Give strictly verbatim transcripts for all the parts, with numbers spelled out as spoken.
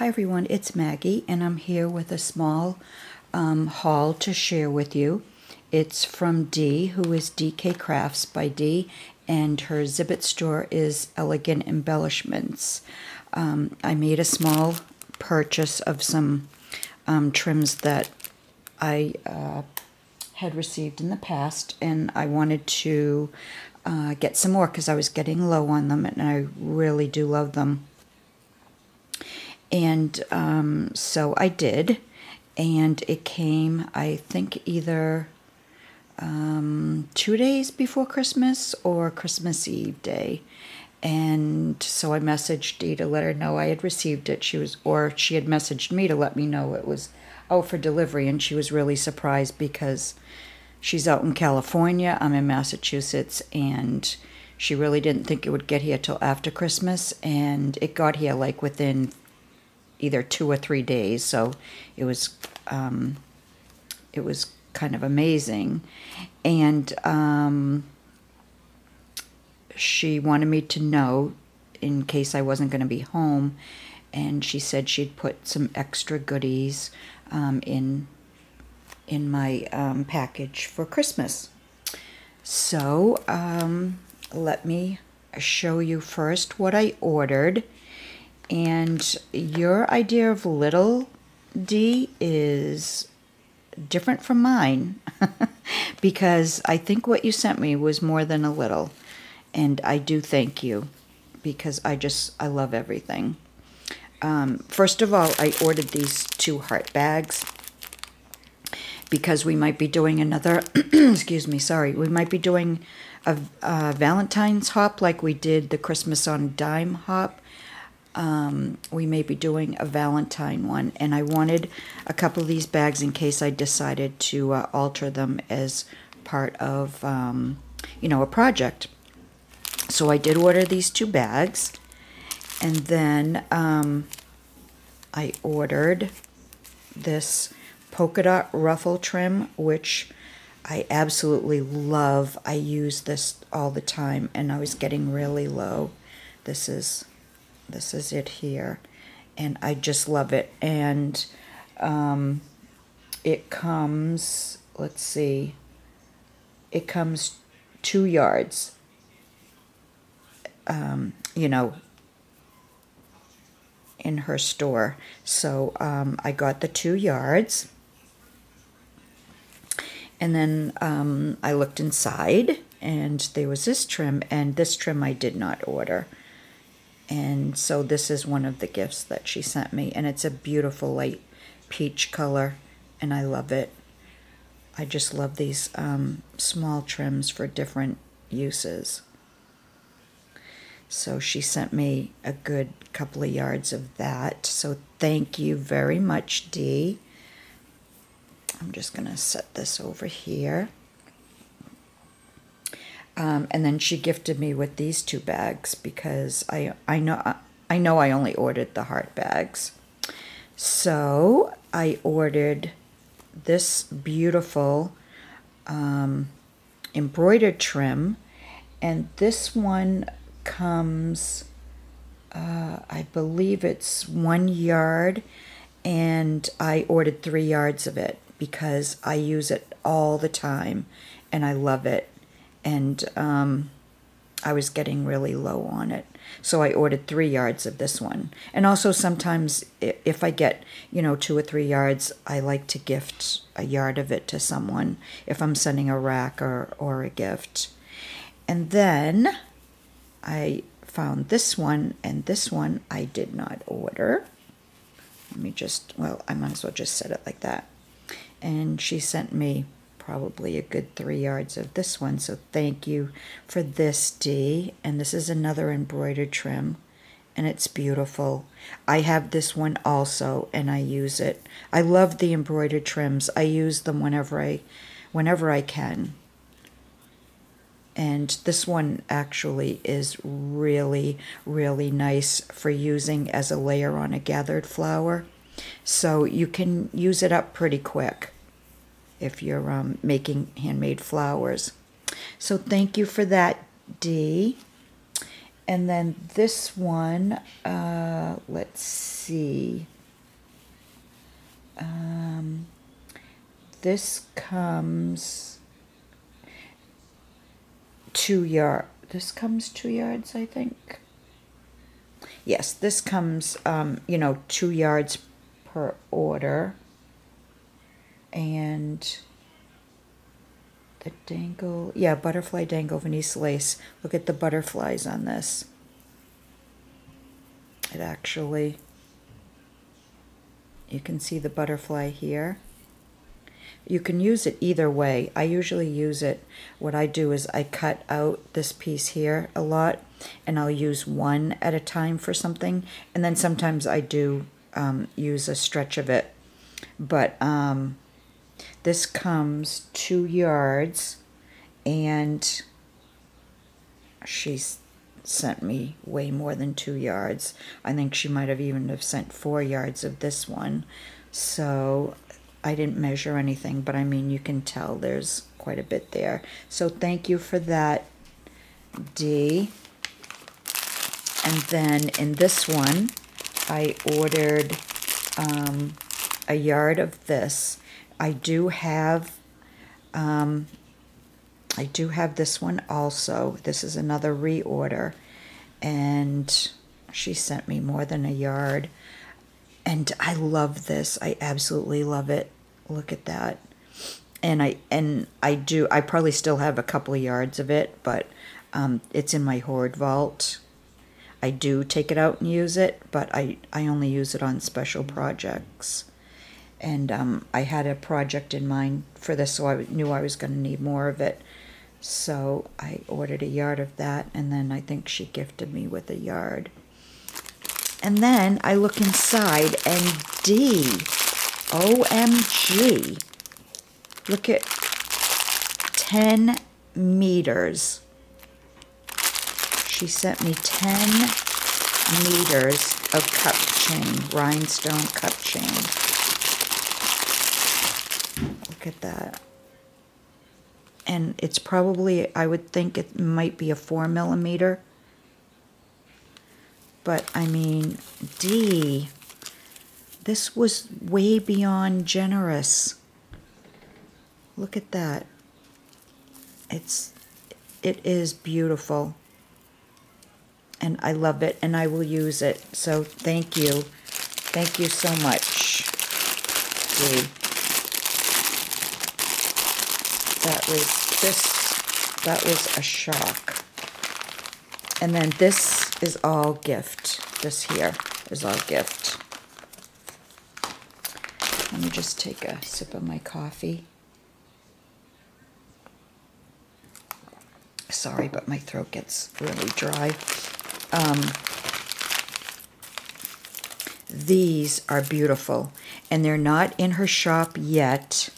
Hi everyone, it's Maggie and I'm here with a small um, haul to share with you. It's from Dee, who is D K Crafts by Dee, and her Zibbet store is Elegant Embellishments. Um, I made a small purchase of some um, trims that I uh, had received in the past, and I wanted to uh, get some more because I was getting low on them and I really do love them. And um, so I did, and it came, I think, either um, two days before Christmas or Christmas Eve day. And so I messaged Dee to let her know I had received it. She was, or she had messaged me to let me know it was out for delivery, and she was really surprised because she's out in California, I'm in Massachusetts, and she really didn't think it would get here till after Christmas, and it got here like within either two or three days, so it was um, it was kind of amazing. And um, she wanted me to know in case I wasn't going to be home, and she said she'd put some extra goodies um, in in my um, package for Christmas. So um, let me show you first what I ordered. And your idea of little, Dee, is different from mine because I think what you sent me was more than a little. And I do thank you because I just, I love everything. Um, first of all, I ordered these two heart bags because we might be doing another, excuse me, sorry, we might be doing a, a Valentine's hop like we did the Christmas on a Dime hop. Um, we may be doing a Valentine one, and I wanted a couple of these bags in case I decided to uh, alter them as part of, um, you know, a project. So I did order these two bags, and then um, I ordered this polka dot ruffle trim, which I absolutely love. I use this all the time, and I was getting really low. This is... This is it here, and I just love it. And um, it comes, let's see, it comes two yards, um, you know, in her store. So um, I got the two yards, and then um, I looked inside, and there was this trim, and this trim I did not order. And so this is one of the gifts that she sent me, and it's a beautiful light peach color, and I love it. I just love these um, small trims for different uses. So she sent me a good couple of yards of that. So thank you very much, Dee. I'm just gonna set this over here. Um, and then she gifted me with these two bags because I I know I know I only ordered the heart bags. So I ordered this beautiful um, embroidered trim, and this one comes, uh, I believe it's one yard, and I ordered three yards of it because I use it all the time, and I love it. And um, I was getting really low on it. So I ordered three yards of this one. And also sometimes if I get, you know, two or three yards, I like to gift a yard of it to someone if I'm sending a rack or, or a gift. And then I found this one, and this one I did not order. Let me just, well, I might as well just set it like that. And she sent me probably a good three yards of this one, so thank you for this, Dee. And this is another embroidered trim, and it's beautiful. I have this one also, and I use it. I love the embroidered trims. I use them whenever I whenever I can. And this one actually is really, really nice for using as a layer on a gathered flower, so you can use it up pretty quick if you're um, making handmade flowers. So thank you for that, Dee. And then this one, uh, let's see. Um, this comes two yard. This comes two yards, I think. Yes, this comes, um, you know, two yards per order. And the dangle, yeah, butterfly dangle Venice lace. Look at the butterflies on this. It actually, you can see the butterfly here. You can use it either way. I usually use it, what I do is I cut out this piece here a lot, and I'll use one at a time for something, and then sometimes I do um, use a stretch of it. But um, this comes two yards, and she's sent me way more than two yards. I think she might have even have sent four yards of this one. So I didn't measure anything, but I mean, you can tell there's quite a bit there. So thank you for that, Dee. And then in this one, I ordered um, a yard of this. I do have, um, I do have this one also. This is another reorder, and she sent me more than a yard. And I love this. I absolutely love it. Look at that. And I and I do. I probably still have a couple of yards of it, but um, it's in my hoard vault. I do take it out and use it, but I, I only use it on special projects. And um, I had a project in mind for this, so I knew I was going to need more of it. So I ordered a yard of that, and then I think she gifted me with a yard. And then I look inside, and Dee, O M G, look at ten meters. She sent me ten meters of cup chain, rhinestone cup chain. Look at that. And it's probably, I would think it might be a four millimeter. But, I mean, Dee, this was way beyond generous. Look at that. It's, it is beautiful. And I love it, and I will use it. So thank you. Thank you so much, Dee. That was just, that was a shock. And then this is all gift. This here is all gift. Let me just take a sip of my coffee. Sorry, but my throat gets really dry. Um, these are beautiful, and they're not in her shop yet.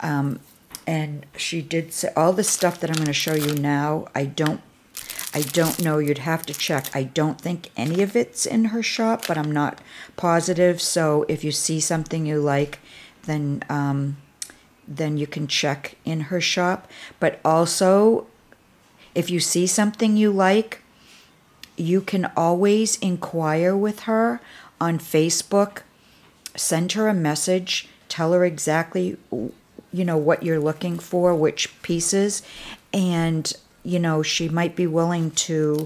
Um, and she did say all the stuff that I'm going to show you now, I don't I don't know, you'd have to check. I don't think any of it's in her shop, but I'm not positive. So if you see something you like, then um, then you can check in her shop. But also, if you see something you like, you can always inquire with her on Facebook, send her a message, tell her exactly, you know, what you're looking for, which pieces, and you know, she might be willing to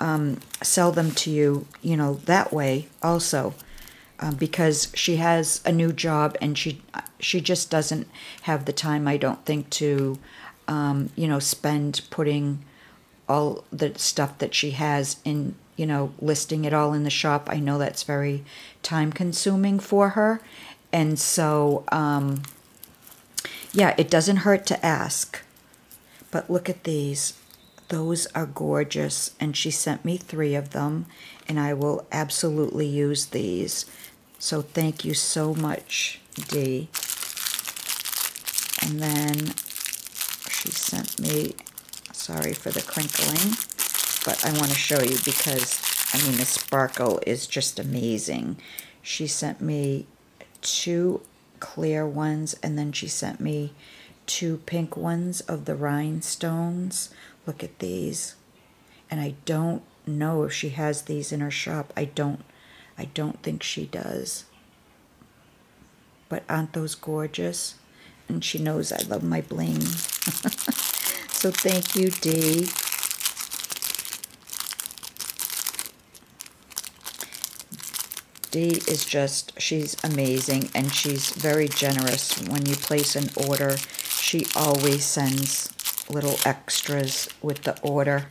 um, sell them to you, you know, that way also, um, because she has a new job and she she just doesn't have the time, I don't think, to, um, you know, spend putting all the stuff that she has in, you know, listing it all in the shop. I know that's very time consuming for her. And so, um, yeah, it doesn't hurt to ask. But look at these. Those are gorgeous. And she sent me three of them, and I will absolutely use these. So thank you so much, Dee. And then she sent me, sorry for the crinkling, but I want to show you because, I mean, the sparkle is just amazing. She sent me two clear ones, and then she sent me two pink ones of the rhinestones. Look at these. And I don't know if she has these in her shop. I don't I don't think she does. But aren't those gorgeous? And she knows I love my bling. So thank you, Dee. Dee is just, she's amazing, and she's very generous. When you place an order, she always sends little extras with the order.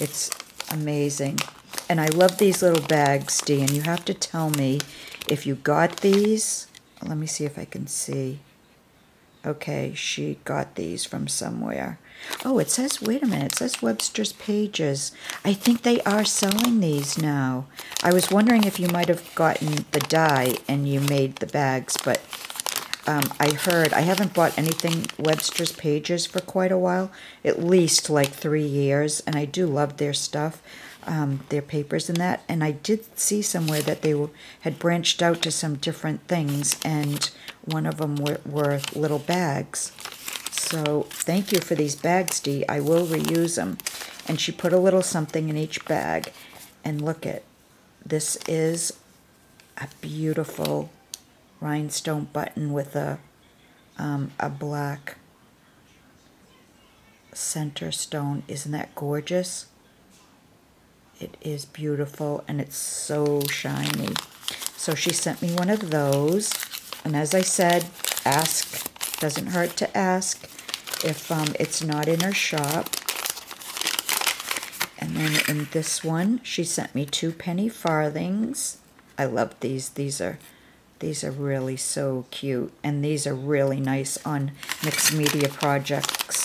It's amazing. And I love these little bags, Dee, and you have to tell me if you got these. Let me see if I can see. Okay, she got these from somewhere. Oh, it says, wait a minute, it says Webster's Pages. I think they are selling these now. I was wondering if you might have gotten the dye and you made the bags, but um, I heard, I haven't bought anything Webster's Pages for quite a while, at least like three years, and I do love their stuff. Um, their papers and that, and I did see somewhere that they were, had branched out to some different things, and one of them were, were little bags. So thank you for these bags, Dee. I will reuse them. And she put a little something in each bag, and look at, this is a beautiful rhinestone button with a, um, a black center stone. Isn't that gorgeous? It is beautiful, and it's so shiny. So she sent me one of those, and as I said, ask. Doesn't hurt to ask if um, it's not in her shop. And then in this one, she sent me two penny farthings. I love these. These are, these are really so cute, and these are really nice on mixed media projects.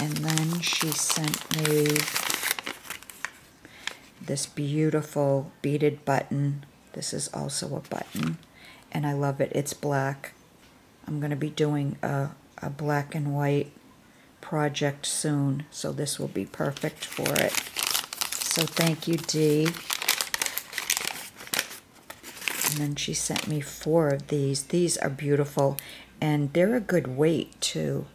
And then she sent me this beautiful beaded button. This is also a button, and I love it. It's black. I'm going to be doing a, a black and white project soon, so this will be perfect for it. So thank you, Dee. And then she sent me four of these. These are beautiful, and they're a good weight, too.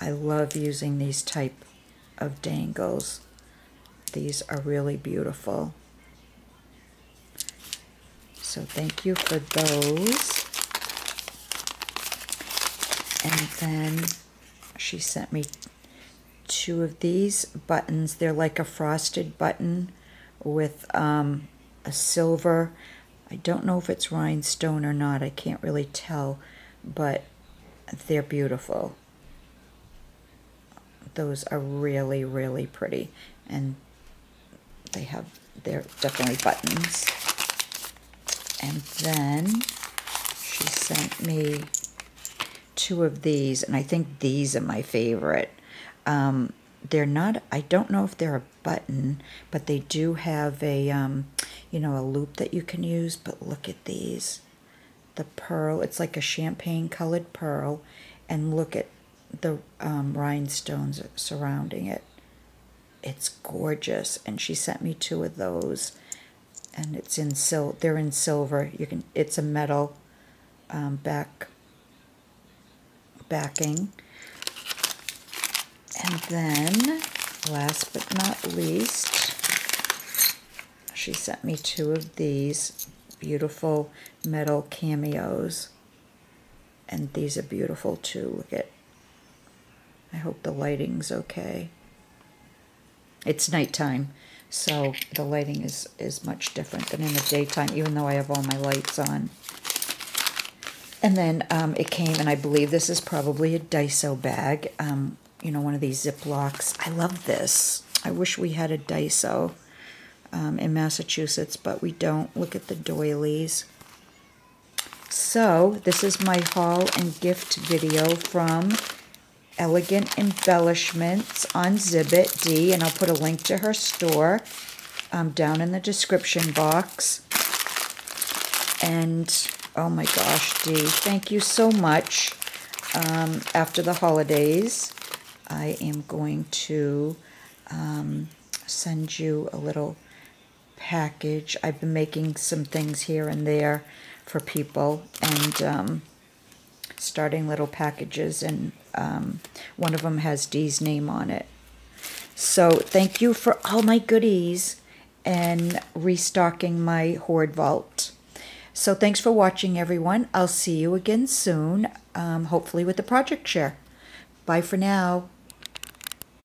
I love using these type of dangles. These are really beautiful. So thank you for those. And then she sent me two of these buttons. They're like a frosted button with um, a silver. I don't know if it's rhinestone or not. I can't really tell, but they're beautiful. Those are really, really pretty, and they have, they're definitely buttons. And then she sent me two of these, and I think these are my favorite. Um, they're not, I don't know if they're a button, but they do have a, um, you know, a loop that you can use, but look at these. The pearl, it's like a champagne colored pearl, and look at the um, rhinestones surrounding it. It's gorgeous, and she sent me two of those, and it's in sil. They're in silver. You can. It's a metal um, back backing, and then last but not least, she sent me two of these beautiful metal cameos, and these are beautiful too. Look at. I hope the lighting's okay. It's nighttime, so the lighting is, is much different than in the daytime, even though I have all my lights on. And then um, it came, and I believe this is probably a Daiso bag, um, you know, one of these Ziplocs. I love this. I wish we had a Daiso um, in Massachusetts, but we don't. Look at the doilies. So this is my haul and gift video from Elegant Embellishments on Zibbet, Dee, and I'll put a link to her store um, down in the description box. And, oh my gosh, Dee, thank you so much. Um, after the holidays, I am going to um, send you a little package. I've been making some things here and there for people, and um, starting little packages, and um, one of them has Dee's name on it. So thank you for all my goodies, and restocking my hoard vault. So thanks for watching, everyone. I'll see you again soon, um, hopefully with the project share. Bye for now.